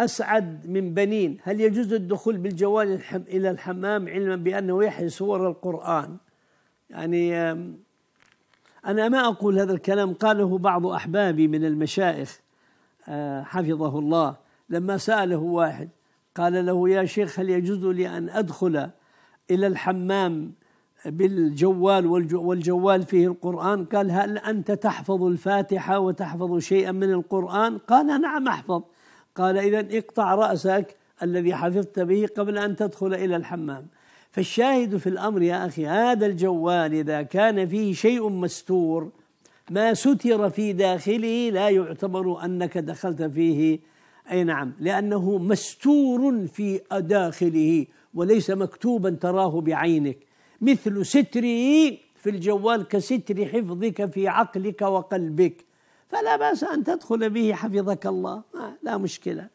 أسعد من بنين، هل يجوز الدخول بالجوال إلى الحمام علما بأنه يحيي صور القرآن؟ يعني أنا ما أقول هذا الكلام، قاله بعض أحبابي من المشايخ حفظه الله، لما سأله واحد قال له: يا شيخ، هل يجوز لي أن أدخل إلى الحمام بالجوال والجوال فيه القرآن؟ قال: هل أنت تحفظ الفاتحة وتحفظ شيئا من القرآن؟ قال: نعم أحفظ. قال: إذن اقطع رأسك الذي حفظت به قبل أن تدخل إلى الحمام. فالشاهد في الأمر يا أخي، هذا الجوال إذا كان فيه شيء مستور، ما ستر في داخله لا يعتبر أنك دخلت فيه، أي نعم، لأنه مستور في داخله وليس مكتوبا تراه بعينك، مثل ستره في الجوال كستر حفظك في عقلك وقلبك، فلا بأس أن تدخل به حفظك الله، لا مشكلة.